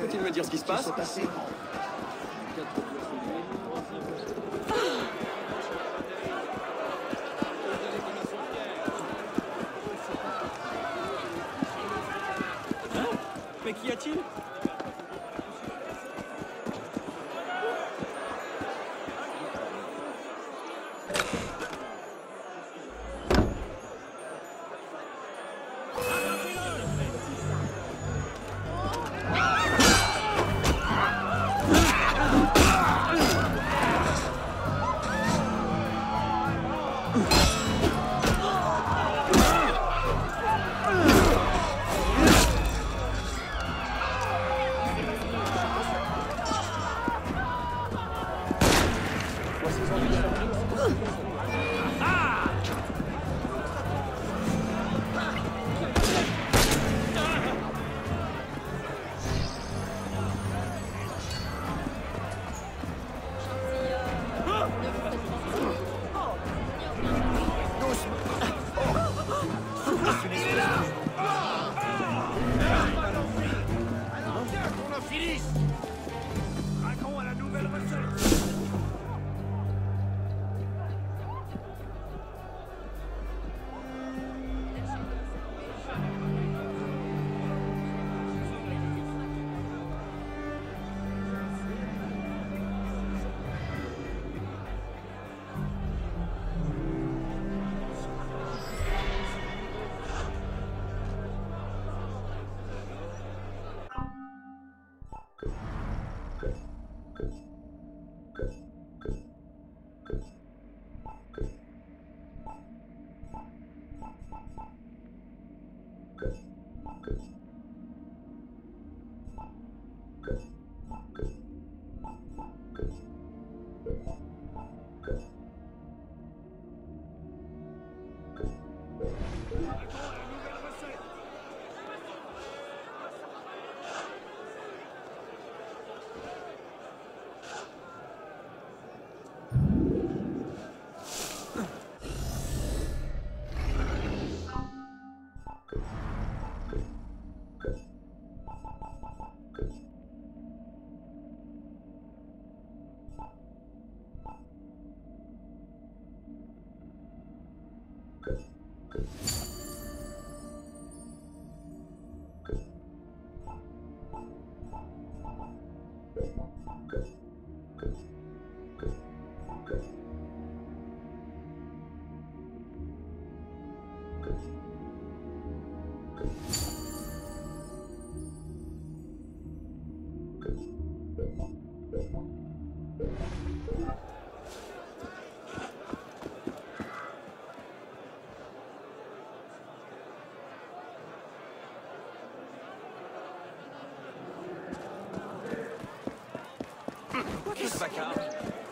Peut-il me dire ce qui se passe? Mais qu'y a-t-il?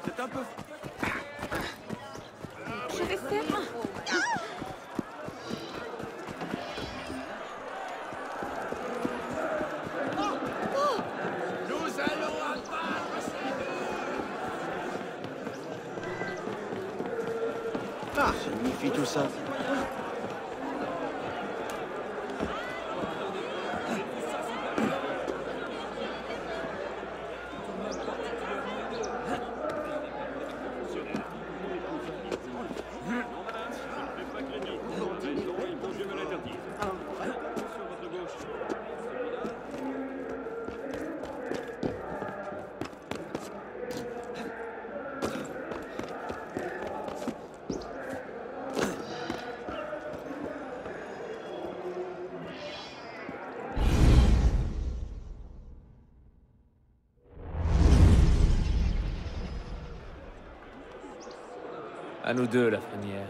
C'est un peu... Je vais faire... Ah, ça signifie tout ça. À nous deux, la Lafrenière.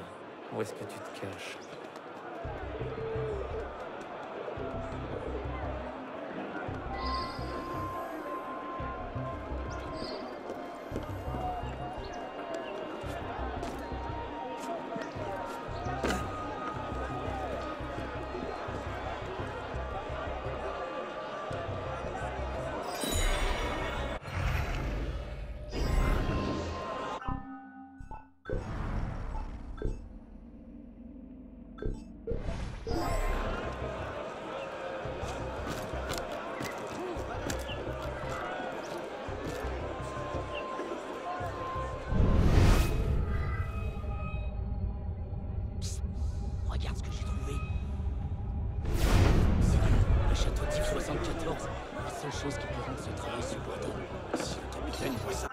Où est-ce que tu te caches? Regarde ce que j'ai trouvé. Sérieux, le château type 74, la seule chose qui peut rendre ce travail supportable. Si le capitaine voit ça...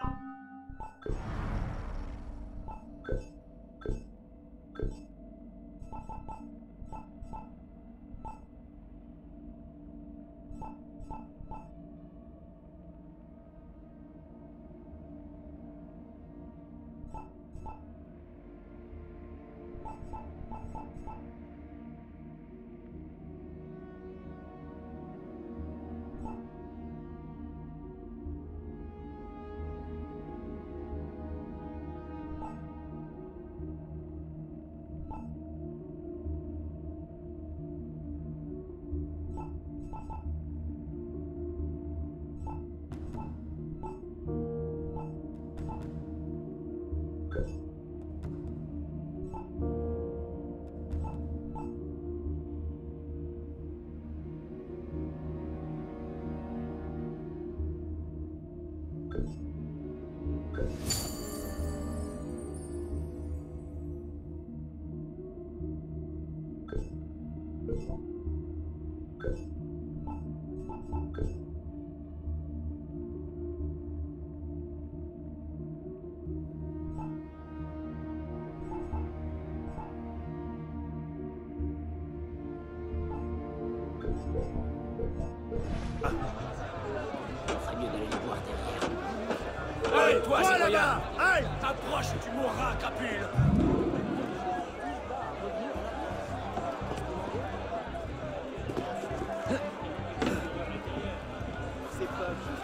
Approche, tu mourras, Capule. C'est pas juste.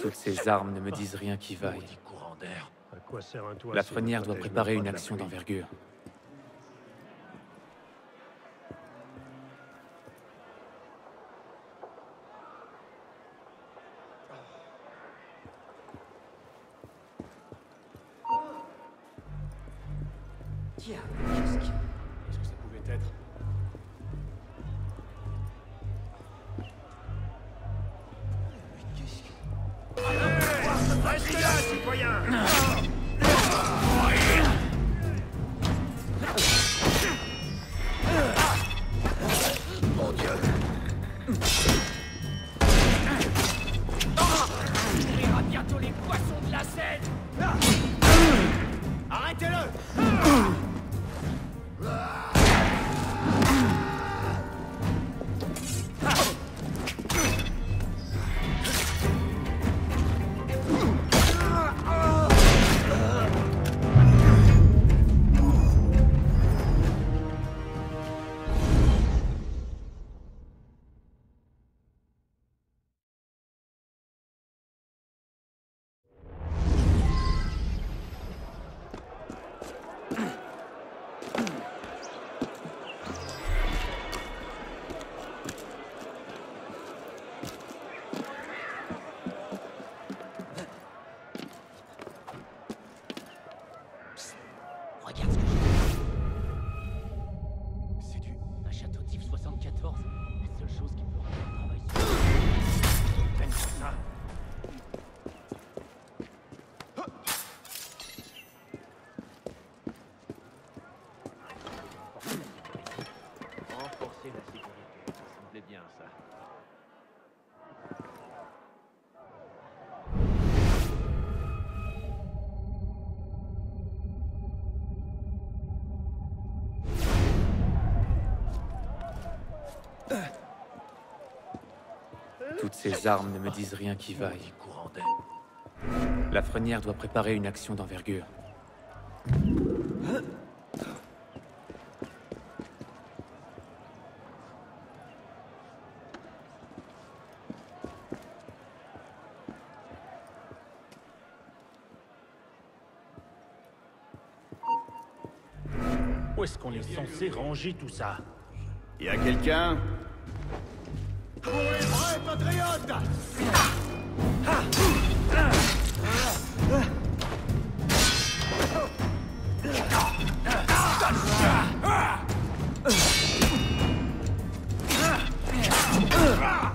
Toutes ces armes ne me disent rien qui vaille. La Première doit préparer une action d'envergure. Tiens, qu'est-ce que ça pouvait être ? Reste là, citoyen! Mon Dieu! On rira bientôt les poissons de la Seine! Arrêtez-le! Toutes ces armes ne me disent rien qui vaille, Courandais. Lafrenière doit préparer une action d'envergure. Où est-ce qu'on est censé ranger tout ça? Y a quelqu'un? Pour les vrais patriotes!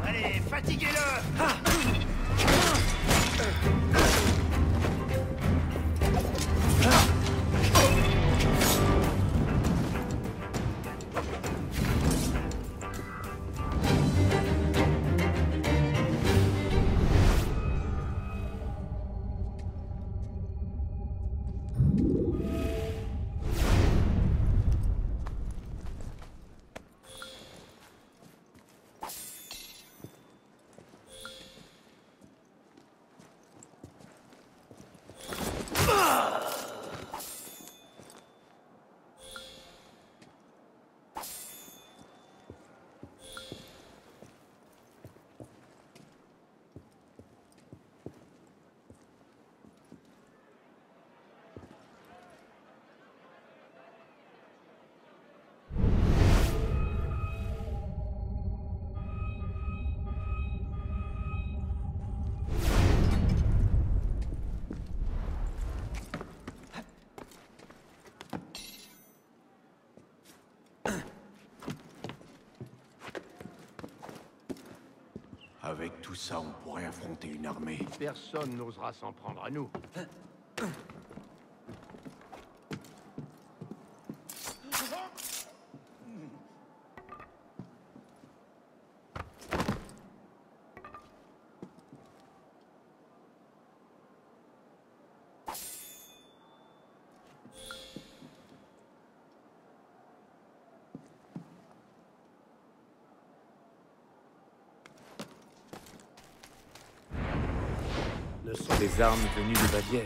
Allez, fatiguez-le! Avec tout ça, on pourrait affronter une armée. Personne n'osera s'en prendre à nous. Des armes venues de Bavière.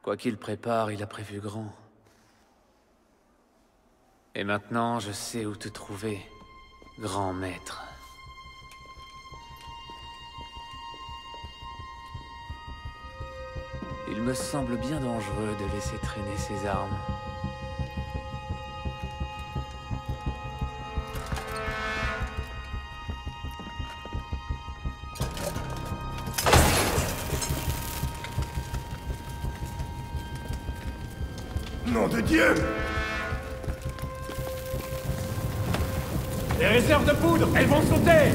Quoi qu'il prépare, il a prévu grand. Et maintenant, je sais où te trouver, grand maître. Il me semble bien dangereux de laisser traîner ses armes. Nom de Dieu! Les réserves de poudre, elles vont sauter!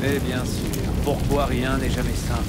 Mais bien sûr, pourquoi rien n'est jamais simple.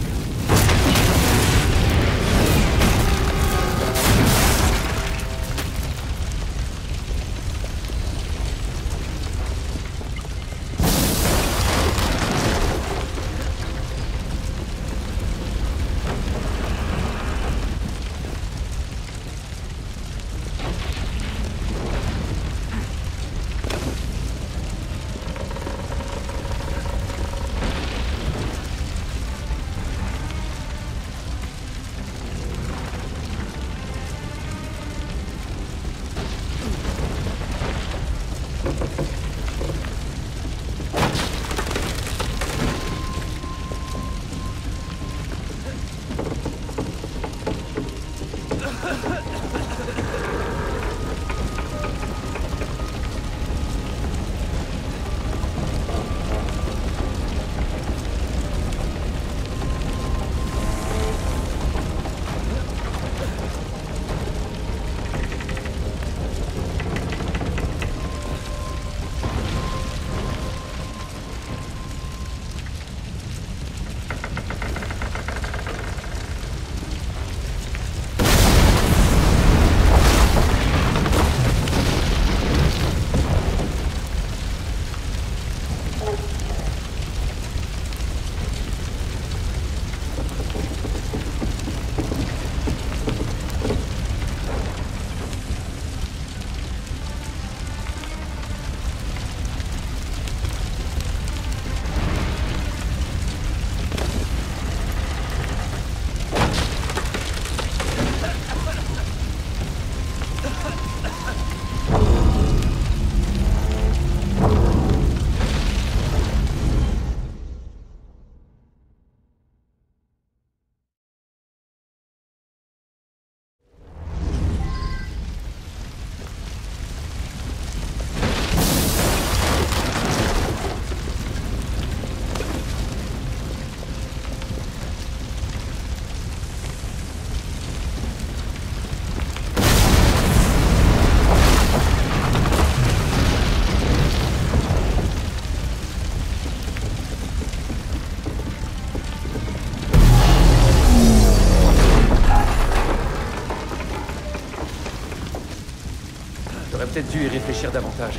peut-être dû y réfléchir davantage.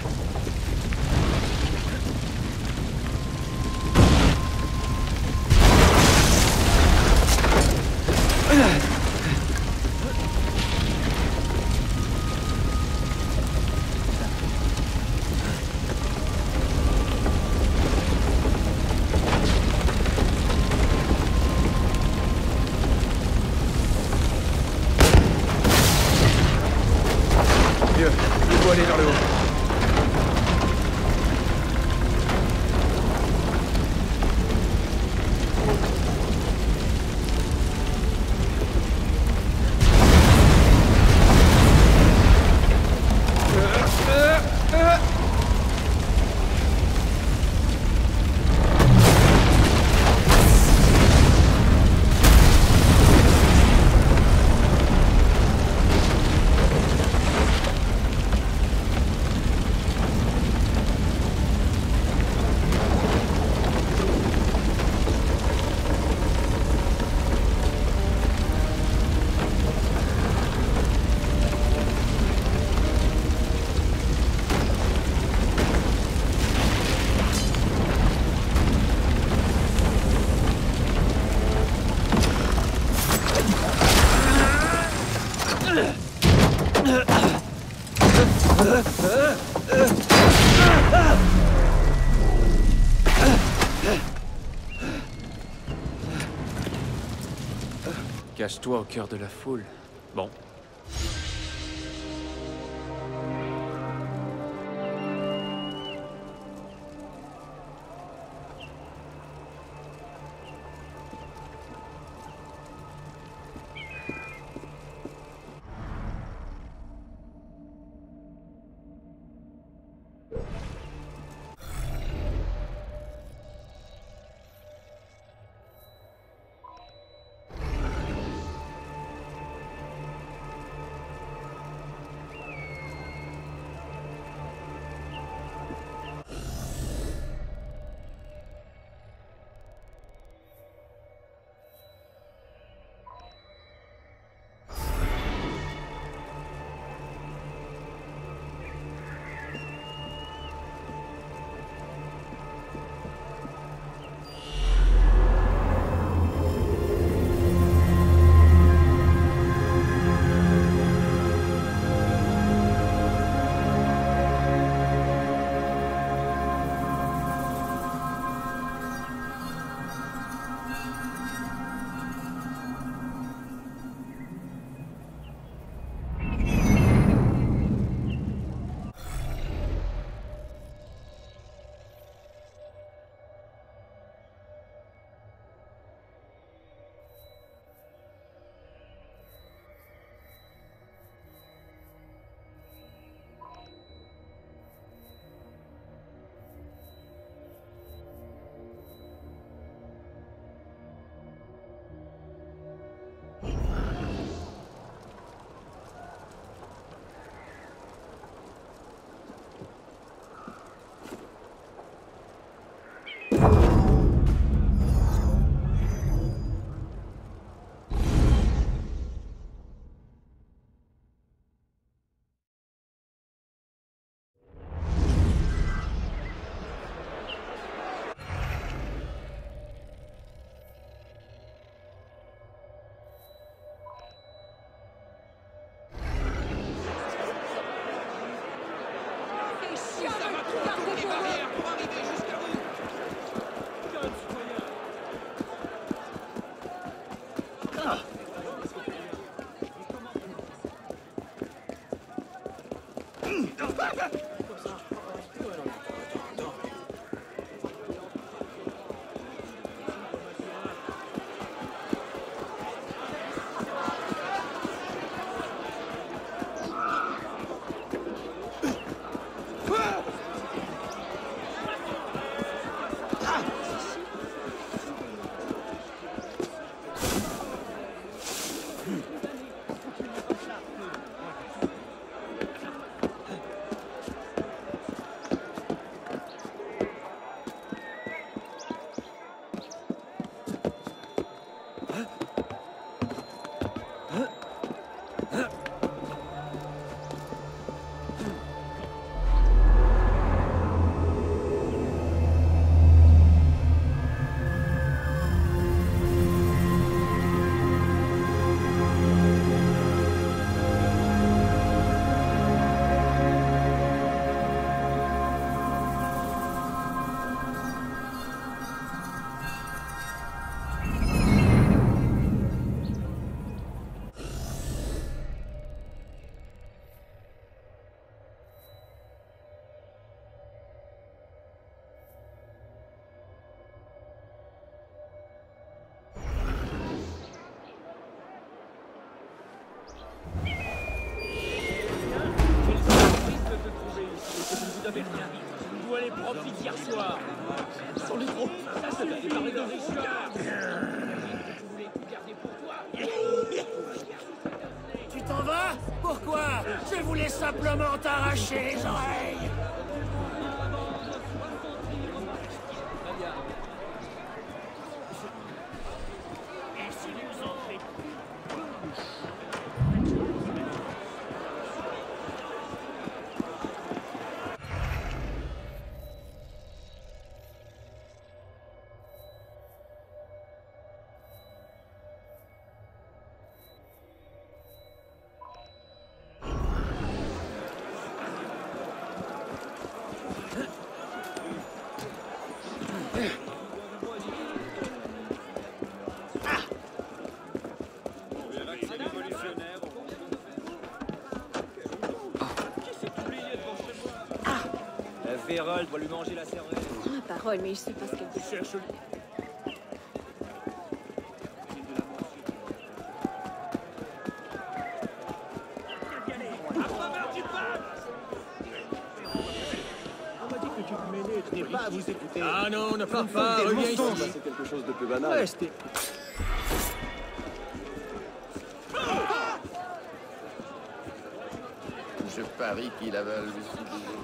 Cache-toi au cœur de la foule. Bon. Tu t'en vas? Pourquoi? Je voulais simplement t'arracher les oreilles. Hérole doit lui manger la cervelle. Oh, parole, mais je sais pas ce qu'elle dit. Cherche le... On m'a dit que tu vous mêlais, tu n'es pas à vous écouter. Ah non, ne parle pas, reviens ici. C'est quelque chose de plus banal. Restez. Je parie qu'il avale le ciboulot.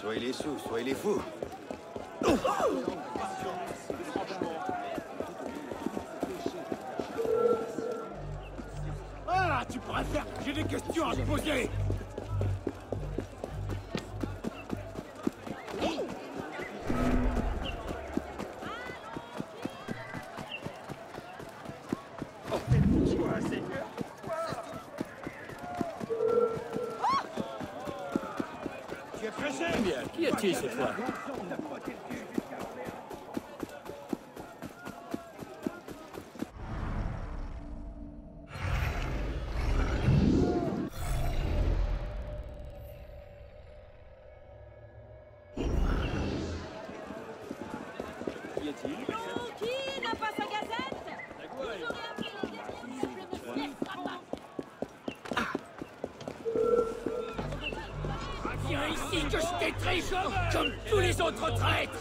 Soit il est sous, soit il est fou. Oh ah, tu pourrais faire... J'ai des questions à te poser. Oh, c'est pour toi, Seigneur. Eh bien, qu'y a-t-il cette fois? Comme tous les autres traîtres!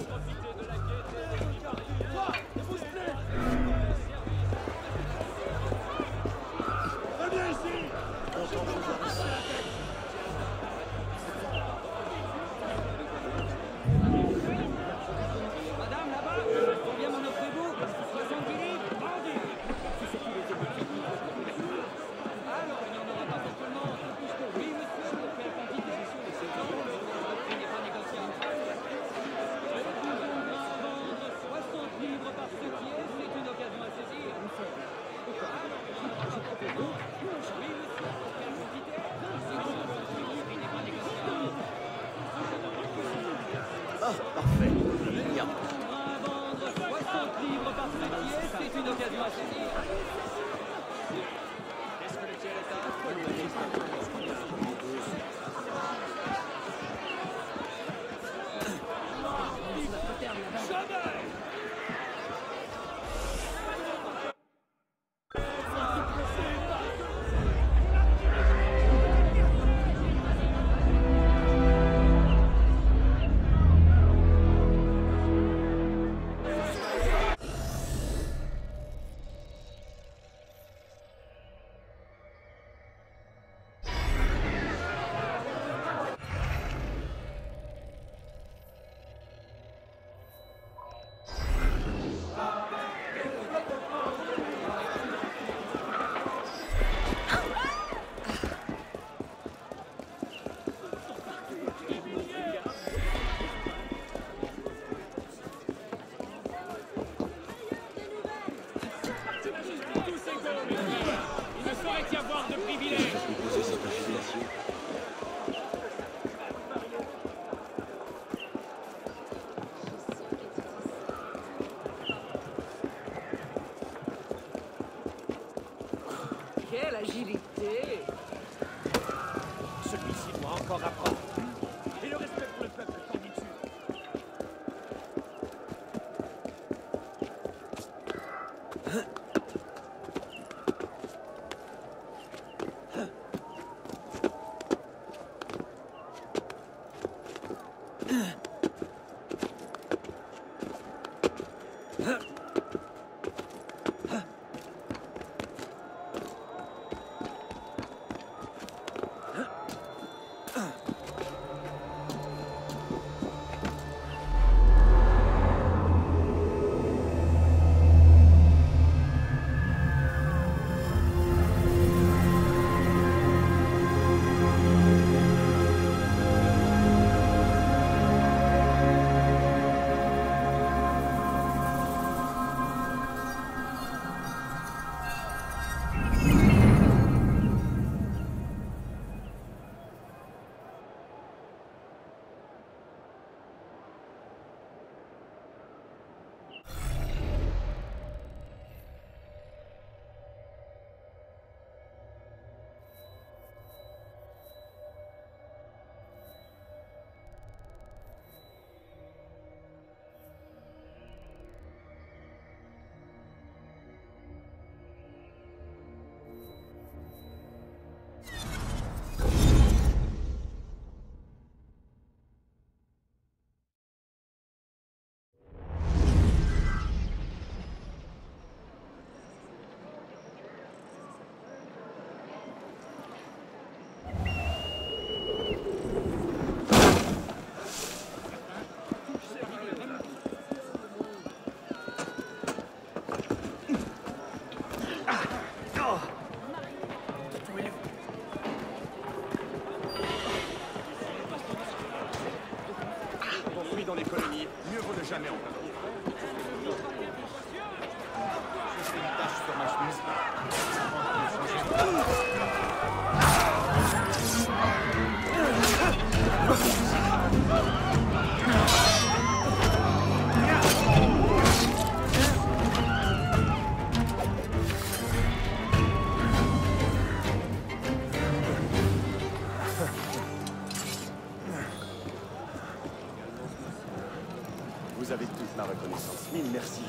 avez toute ma reconnaissance. Mille merci.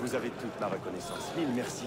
Vous avez toute ma reconnaissance. Mille merci.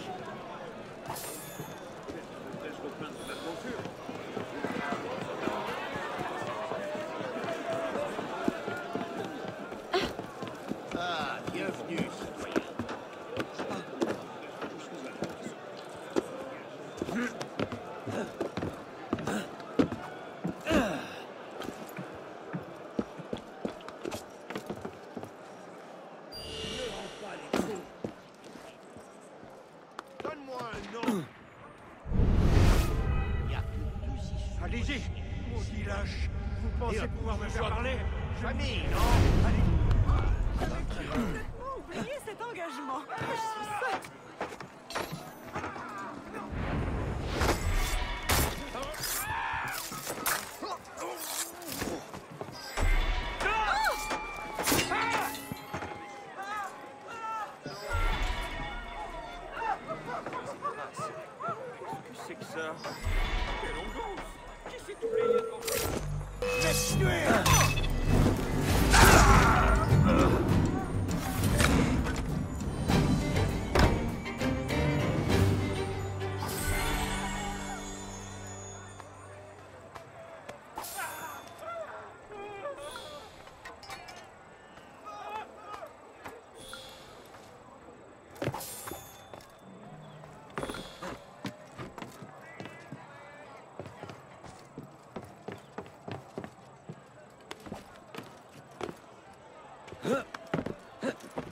Huh?